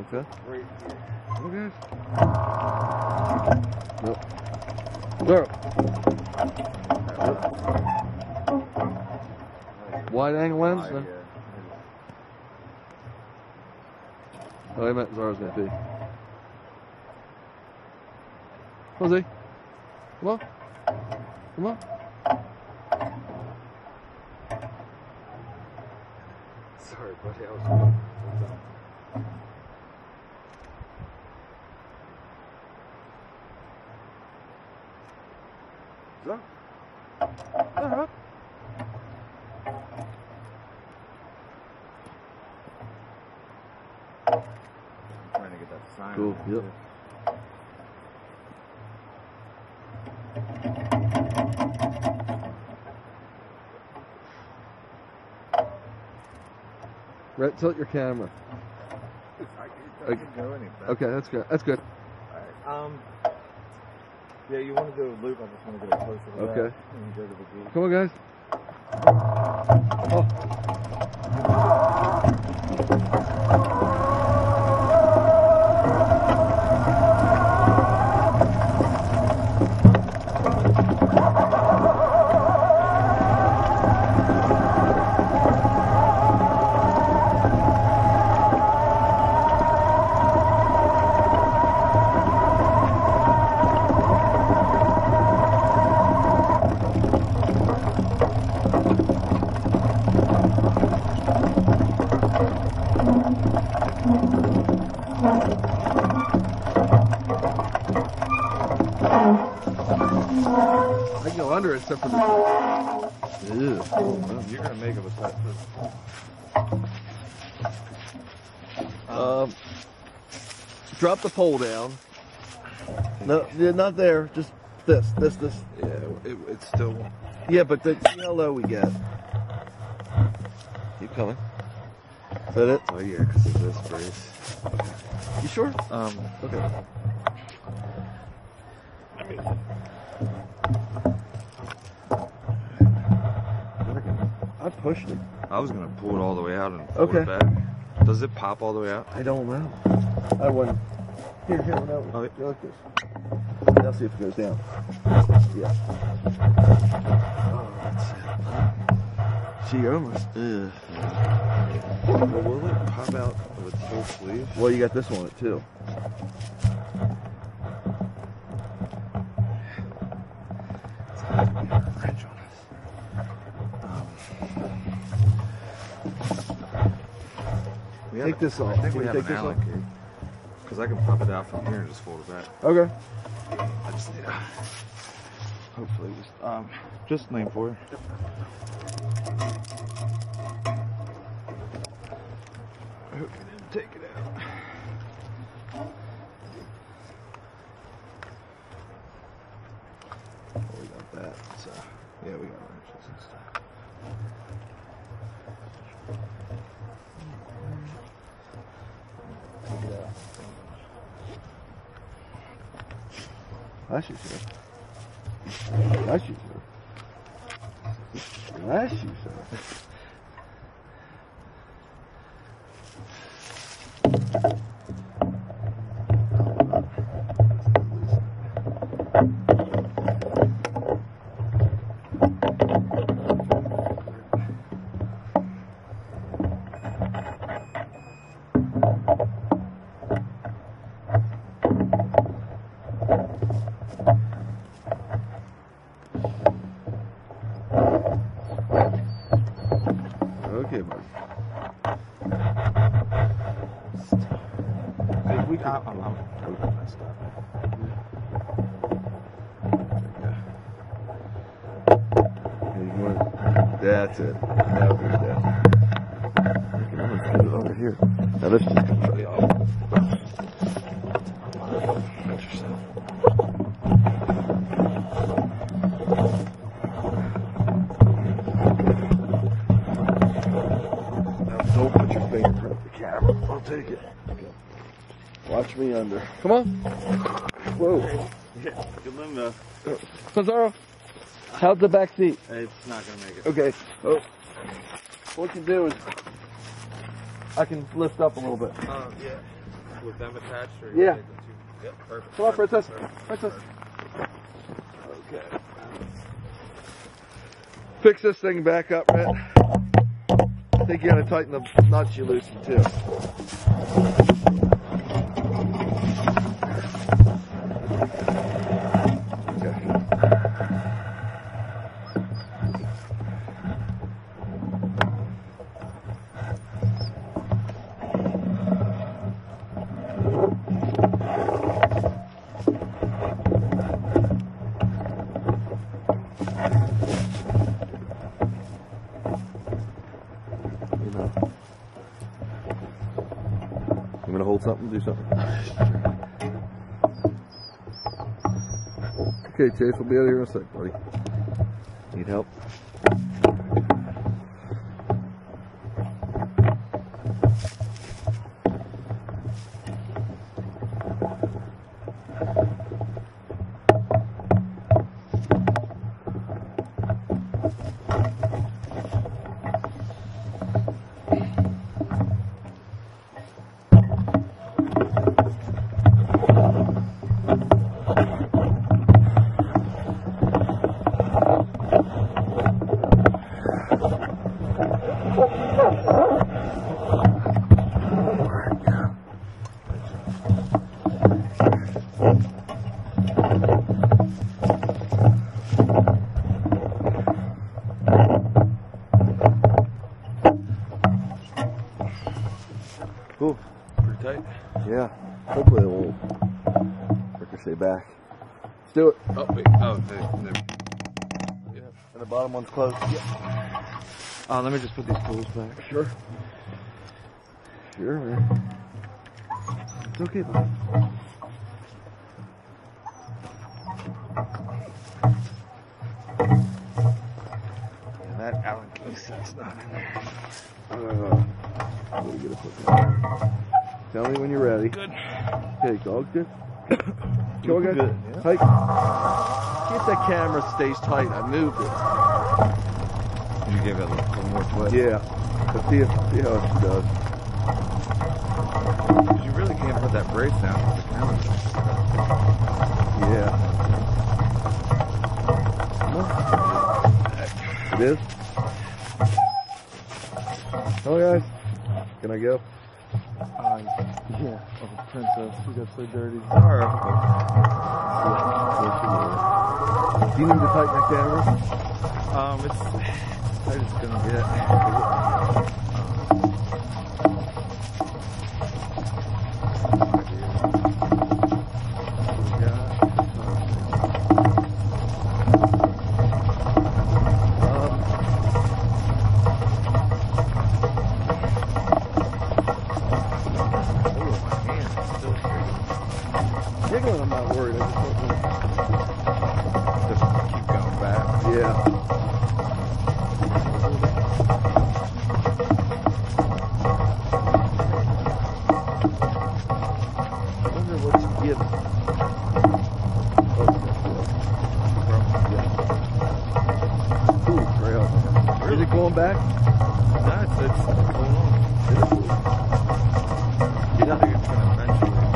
Okay. Right here. Okay. Nope. Girl. Nope. Wide angle lens? No. Oh, he meant Zarro's gonna be. Come on, Z. Come on. Come on. Sorry, buddy, I was done. Zarro? Zarro? I'm trying to get that sign. Cool, yep. Right, tilt your camera. I can go anything. Okay, that's good. That's good. All right. Yeah, you want to do a loop? I just want to get it closer to that. Okay. And go to the gate. Come on, guys. I can go under except for the. Ew. Well, you're gonna make it with that. Drop the pole down. No, not there. Just this. Yeah, it's still. Yeah, but see how low we get. Keep coming. Is that it? Oh yeah, because of this brace. Okay. You sure? Okay. I pushed it. I was gonna pull it all the way out and pull it back. Does it pop all the way out? I don't know. I wouldn't. Here, without it. Go like this. Now see if it goes down. Yeah. Oh, that's it. She almost. Ugh. Well, will it pop out with the whole sleeve? Well, you got this one too. Take this off. I think we have an Allen key. Because I can pop it out from here and just fold it back. Okay. I just need to hopefully just lean forward. I hope you didn't take it out. Oh, we got that. So yeah, we got wrenches and stuff. Bless you, sir. Okay, buddy. If we can, I'm messed up. That's it. That was that. Okay, I'm gonna put it over here. Now this just comes right off. Watch yourself. Take it. Okay. Watch me under. Come on. Whoa. Yeah, good limbo. So Zarro, how's the back seat? It's not gonna make it. Okay. Oh. What you do is I can lift up a little bit. Oh yeah. with them attached? Or you yeah. Yep, perfect. Come on, Princess. Perfect. Princess. Perfect. Okay. Fix this thing back up, Rhett. I think you gotta tighten the knots you loosened too. Something, do something. Okay, Chase, we'll be out of here in a sec, buddy. Need help? Cool. Pretty tight. Yeah. Hopefully it won't ricochet back. Let's do it. Oh, wait. Oh, there. Yeah. And the bottom one's closed. Yeah. Let me just put these tools back. Sure. Sure, man. It's okay, bud. Yeah, that Allen case, that's not in there. I'm gonna get a foot down. Tell me when you're ready. Good. Okay, dog, good. Go again. Good, yeah. Tight. Get the camera stays tight. I moved it. You gave it a little more twist. Yeah. Let's see how it does. You really can't put that brace down on the camera. Yeah. It is? Hello, guys. Can I go? Yeah. Oh, Princess, you got so dirty. Zarro. Do you need to tighten that camera? I just gonna get I'm not worried. I just keep going back. Yeah. I wonder what you get. Oh, cool trail. Is it going back? No, it's going on. It's going to eventually.